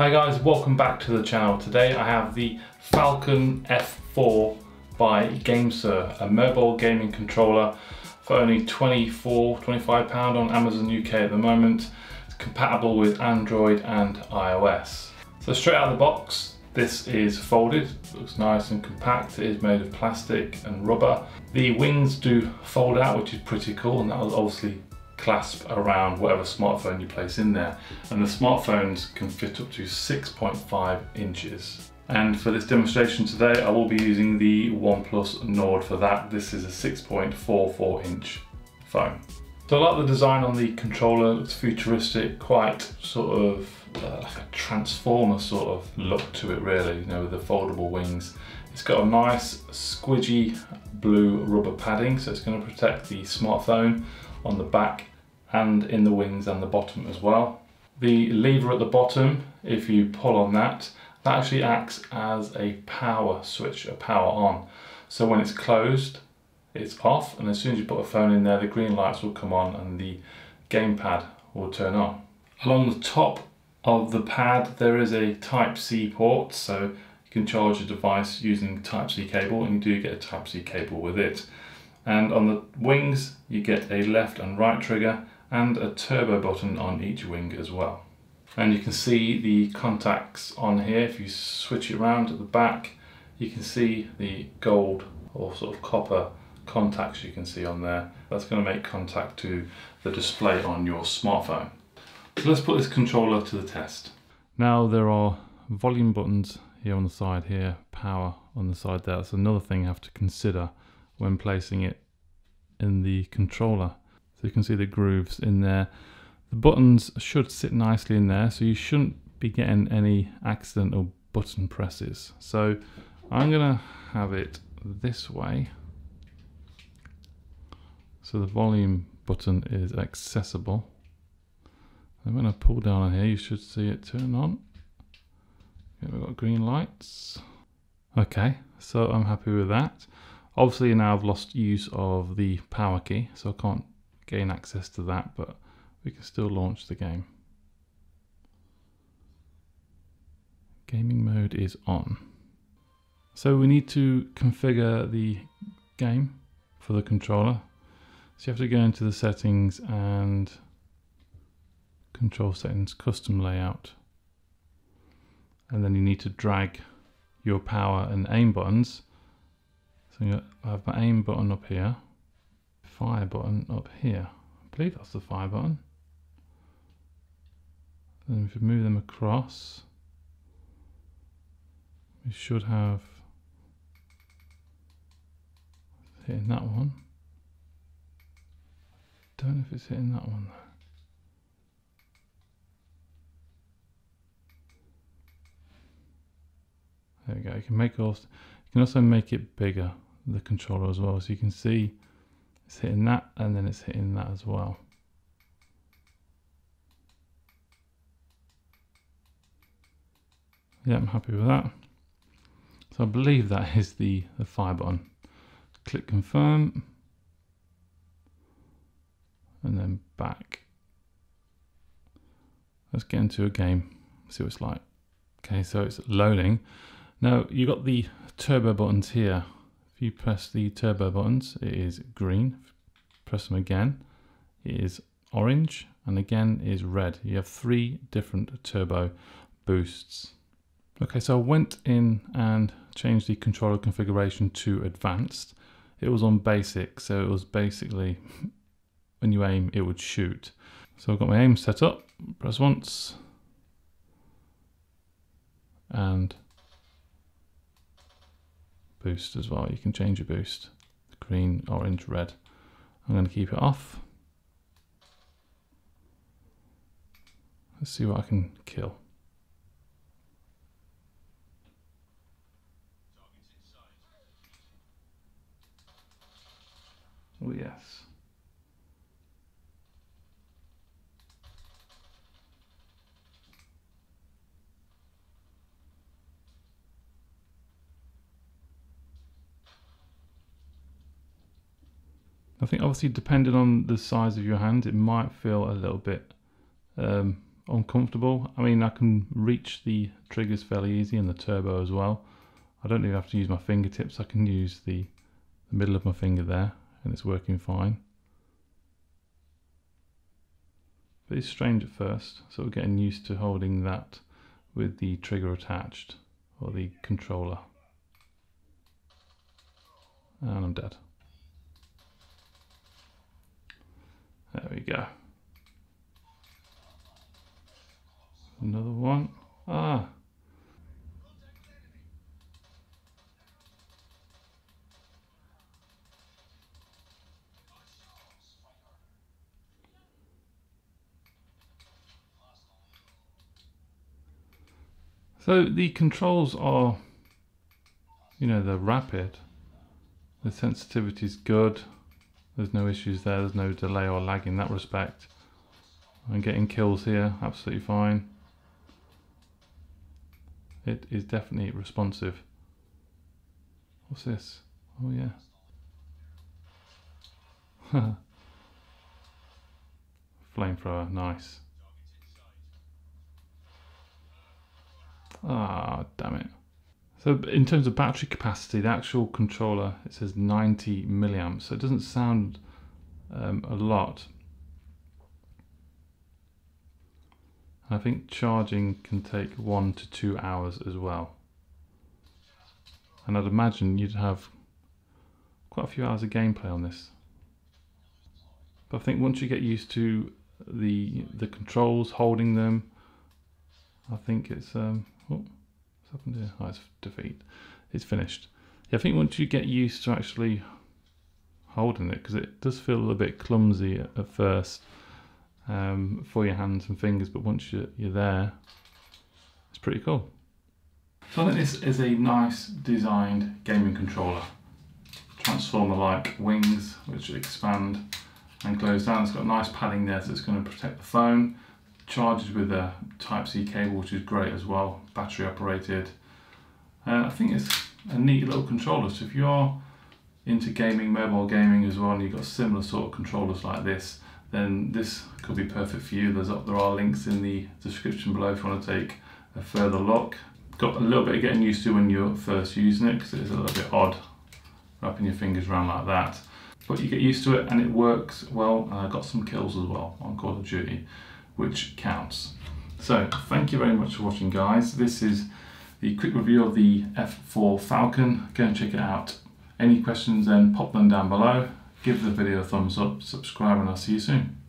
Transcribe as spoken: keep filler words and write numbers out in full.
Hi guys, welcome back to the channel. Today I have the Falcon F four by GameSir, a mobile gaming controller for only twenty-four, twenty-five pounds on Amazon U K at the moment. It's compatible with Android and iOS. So straight out of the box, this is folded, it looks nice and compact. It is made of plastic and rubber. The wings do fold out, which is pretty cool, and that will obviously clasp around whatever smartphone you place in there, and the smartphones can fit up to six point five inches. And for this demonstration today I will be using the OnePlus Nord for that. This is a six point four four inch phone. So I like the design on the controller, it's futuristic, quite sort of uh, like a transformer sort of look to it really, you know, with the foldable wings. It's got a nice squidgy blue rubber padding, so it's going to protect the smartphone on the back and in the wings and the bottom as well. The lever at the bottom, if you pull on that, that actually acts as a power switch, a power on. So when it's closed, it's off, and as soon as you put a phone in there, the green lights will come on and the gamepad will turn on. Along the top of the pad, there is a Type C port, so you can charge your device using Type C cable, and you do get a Type C cable with it. And on the wings, you get a left and right trigger and a turbo button on each wing as well. And you can see the contacts on here. If you switch it around at the back, you can see the gold or sort of copper contacts you can see on there. That's going to make contact to the display on your smartphone. So let's put this controller to the test. Now there are volume buttons here on the side here, power on the side there. That's another thing you have to consider when placing it in the controller. So you can see the grooves in there. The buttons should sit nicely in there, so you shouldn't be getting any accidental button presses. So I'm gonna have it this way. So the volume button is accessible. And when I pull down on here, you should see it turn on. Here we've got green lights. Okay, so I'm happy with that. Obviously now I've lost use of the power key, so I can't gain access to that, but we can still launch the game. Gaming mode is on. So we need to configure the game for the controller. So you have to go into the settings and control settings, custom layout. And then you need to drag your power and aim buttons. I have my aim button up here, fire button up here. I believe that's the fire button. Then if you move them across, we should have hitting that one. I don't know if it's hitting that one though. There we go. You can make all, you can also make it bigger, the controller as well, so you can see it's hitting that and then it's hitting that as well. Yeah, I'm happy with that. So I believe that is the, the fire button. Click confirm and then back. Let's get into a game, see what it's like. Okay, so it's loading. Now you've got the turbo buttons here. If you press the turbo buttons, it is green. Press them again, it is orange, and again is red. You have three different turbo boosts. Okay, so I went in and changed the controller configuration to advanced. It was on basic, so it was basically when you aim, it would shoot. So I've got my aim set up, press once, and boost as well. You can change your boost, green, orange, red. I'm going to keep it off. Let's see what I can kill. Oh yes. I think obviously depending on the size of your hand, it might feel a little bit um, uncomfortable. I mean, I can reach the triggers fairly easy and the turbo as well. I don't even have to use my fingertips. I can use the, the middle of my finger there and it's working fine. But it's strange at first, so we're getting used to holding that with the trigger attached, or the controller. And I'm dead. There we go. Another one. Ah! So the controls are, you know, they're rapid, the sensitivity is good, there's no issues there, there's no delay or lag in that respect. I'm getting kills here, absolutely fine. It is definitely responsive. What's this? Oh yeah. Flamethrower, nice. Ah, damn it. So in terms of battery capacity, the actual controller, it says ninety milliamps, so it doesn't sound um, a lot. I think charging can take one to two hours as well. And I'd imagine you'd have quite a few hours of gameplay on this. But I think once you get used to the the controls, holding them, I think it's um oh, what's happened here? Oh, it's defeat. It's finished. Yeah, I think once you get used to actually holding it, because it does feel a bit clumsy at, at first um, for your hands and fingers, but once you're, you're there, it's pretty cool. So I think this is a nice designed gaming controller. Transformer-like wings, which expand and close down. It's got nice padding there, so it's going to protect the phone. Charges with a Type C cable, which is great as well, battery operated. Uh, I think it's a neat little controller, so if you are into gaming, mobile gaming as well, and you've got similar sort of controllers like this, then this could be perfect for you. There's, there are links in the description below if you want to take a further look. Got a little bit of getting used to when you're first using it, because it is a little bit odd wrapping your fingers around like that. But you get used to it and it works well, and I got some kills as well on Call of Duty, which counts. So thank you very much for watching, guys. This is the quick review of the F four Falcon. Go and check it out. Any questions, then pop them down below. Give the video a thumbs up, subscribe, and I'll see you soon.